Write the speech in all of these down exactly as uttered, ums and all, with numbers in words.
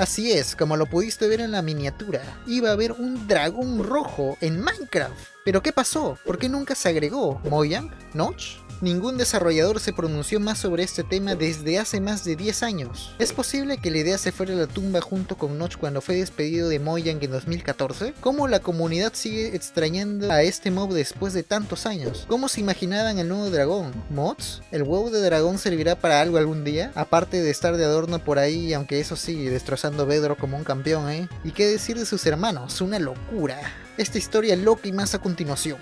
Así es, como lo pudiste ver en la miniatura, iba a haber un dragón rojo en Minecraft. ¿Pero qué pasó? ¿Por qué nunca se agregó? ¿Mojang? ¿Notch? Ningún desarrollador se pronunció más sobre este tema desde hace más de diez años. ¿Es posible que la idea se fuera a la tumba junto con Notch cuando fue despedido de Mojang en dos mil catorce? ¿Cómo la comunidad sigue extrañando a este mob después de tantos años? ¿Cómo se imaginaban el nuevo dragón? ¿Mods? ¿El huevo de dragón servirá para algo algún día? Aparte de estar de adorno por ahí, aunque eso sí, destrozando Bedrock como un campeón, ¿eh? ¿Y qué decir de sus hermanos? Una locura. Esta historia loca y más a continuación.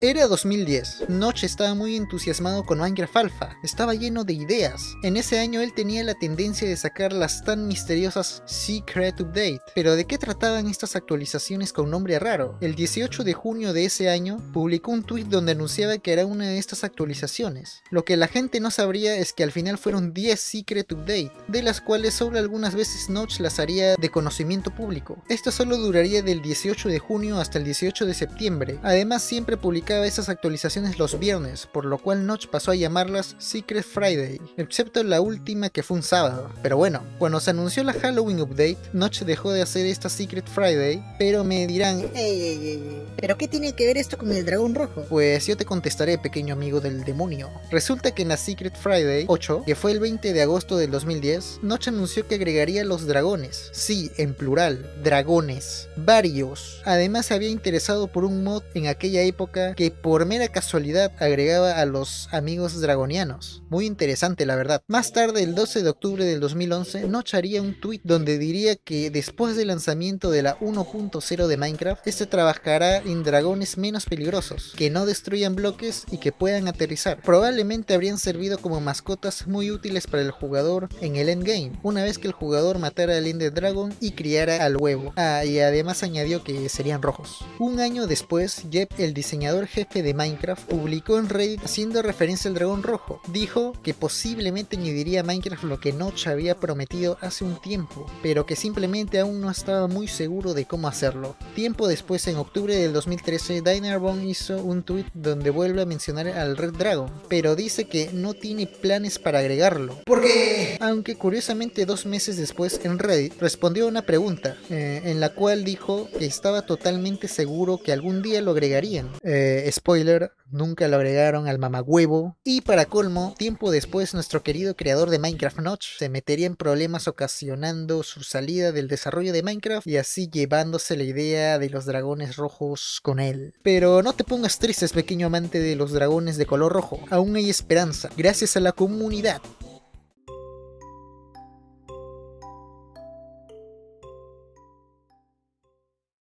Era dos mil diez, Notch estaba muy entusiasmado con Minecraft Alpha, estaba lleno de ideas. En ese año él tenía la tendencia de sacar las tan misteriosas Secret Update. ¿Pero de qué trataban estas actualizaciones con nombre raro? El dieciocho de junio de ese año, publicó un tweet donde anunciaba que era una de estas actualizaciones. Lo que la gente no sabría es que al final fueron diez Secret Update, de las cuales solo algunas veces Notch las haría de conocimiento público. Esto solo duraría del dieciocho de junio hasta el dieciocho de septiembre, además siempre publicaba esas actualizaciones los viernes, por lo cual Notch pasó a llamarlas Secret Friday, excepto la última que fue un sábado. Pero bueno, cuando se anunció la Halloween Update, Notch dejó de hacer esta Secret Friday. Pero me dirán, ey, ey, ey, ¿pero qué tiene que ver esto con el dragón rojo? Pues yo te contestaré, pequeño amigo del demonio. Resulta que en la Secret Friday ocho, que fue el veinte de agosto del dos mil diez, Notch anunció que agregaría los dragones. Sí, en plural, dragones, varios. Además se había interesado por un mod en aquella época que que por mera casualidad agregaba a los amigos dragonianos. Muy interesante, la verdad. Más tarde, el doce de octubre del dos mil once, Notch haría un tweet donde diría que después del lanzamiento de la uno punto cero de Minecraft, este trabajará en dragones menos peligrosos, que no destruyan bloques y que puedan aterrizar. Probablemente habrían servido como mascotas muy útiles para el jugador en el endgame, una vez que el jugador matara al Ender Dragon y criara al huevo. Ah, y además añadió que serían rojos. Un año después, Jeb, el diseñador jefe de Minecraft, publicó en Reddit haciendo referencia al dragón rojo. Dijo que posiblemente añadiría a Minecraft lo que Notch había prometido hace un tiempo, pero que simplemente aún no estaba muy seguro de cómo hacerlo. Tiempo después, en octubre del dos mil trece, Dinnerbone hizo un tweet donde vuelve a mencionar al Red Dragon, pero dice que no tiene planes para agregarlo. ¿Por qué? Aunque curiosamente dos meses después, en Reddit respondió a una pregunta, eh, en la cual dijo que estaba totalmente seguro que algún día lo agregarían. Eh, Spoiler, nunca lo agregaron al mamagüevo. Y para colmo, tiempo después nuestro querido creador de Minecraft, Notch, se metería en problemas ocasionando su salida del desarrollo de Minecraft y así llevándose la idea de los dragones rojos con él. Pero no te pongas tristes, pequeño amante de los dragones de color rojo, aún hay esperanza, gracias a la comunidad.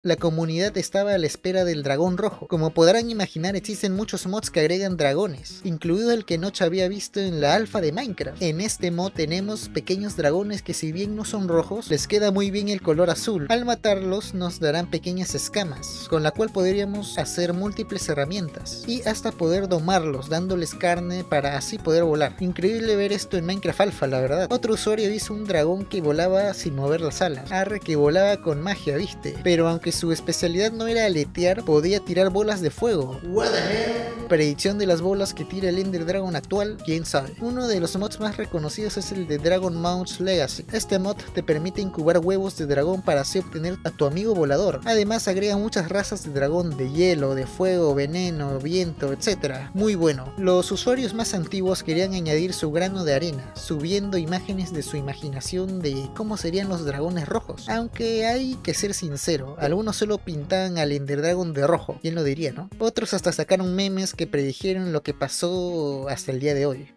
La comunidad estaba a la espera del dragón rojo. Como podrán imaginar, existen muchos mods que agregan dragones, incluido el que Notch había visto en la alfa de Minecraft. En este mod tenemos pequeños dragones que, si bien no son rojos, les queda muy bien el color azul. Al matarlos nos darán pequeñas escamas, con la cual podríamos hacer múltiples herramientas y hasta poder domarlos, dándoles carne para así poder volar. Increíble ver esto en Minecraft Alpha, la verdad. Otro usuario hizo un dragón que volaba sin mover las alas. Arre que volaba con magia, viste. Pero aunque su especialidad no era aletear, podía tirar bolas de fuego. What the hell? Predicción de las bolas que tira el Ender Dragon actual, quién sabe. Uno de los mods más reconocidos es el de Dragon Mounts Legacy. Este mod te permite incubar huevos de dragón para así obtener a tu amigo volador. Además agrega muchas razas de dragón, de hielo, de fuego, veneno, viento, etcétera. Muy bueno. Los usuarios más antiguos querían añadir su grano de arena, subiendo imágenes de su imaginación de cómo serían los dragones rojos. Aunque hay que ser sincero, algunos solo pintaban al Ender Dragon de rojo, ¿quién lo diría, no? Otros hasta sacaron memes que predijeron lo que pasó hasta el día de hoy.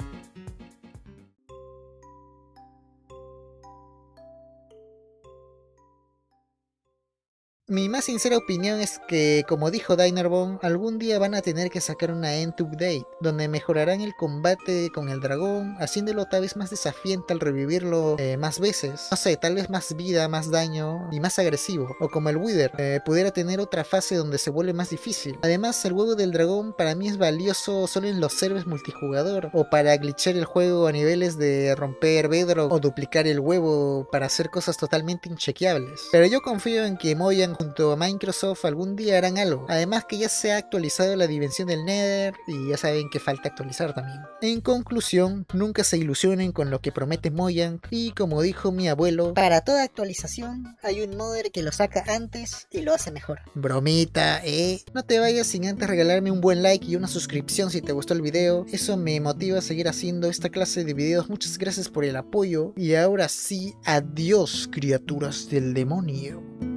Mi más sincera opinión es que, como dijo Dinnerbone, algún día van a tener que sacar una End Update, donde mejorarán el combate con el dragón, haciéndolo tal vez más desafiante al revivirlo eh, más veces. No sé, tal vez más vida, más daño y más agresivo. O como el Wither, eh, pudiera tener otra fase donde se vuelve más difícil. Además, el huevo del dragón para mí es valioso solo en los servers multijugador, o para glitchar el juego a niveles de romper Bedrock o duplicar el huevo para hacer cosas totalmente inchequeables. Pero yo confío en que Mojang Mojang junto a Microsoft algún día harán algo. Además que ya se ha actualizado la dimensión del Nether y ya saben que falta actualizar también. En conclusión, nunca se ilusionen con lo que promete Mojang y como dijo mi abuelo, para toda actualización hay un modder que lo saca antes y lo hace mejor. Bromita, eh. No te vayas sin antes regalarme un buen like y una suscripción si te gustó el video. Eso me motiva a seguir haciendo esta clase de videos. Muchas gracias por el apoyo y ahora sí, adiós criaturas del demonio.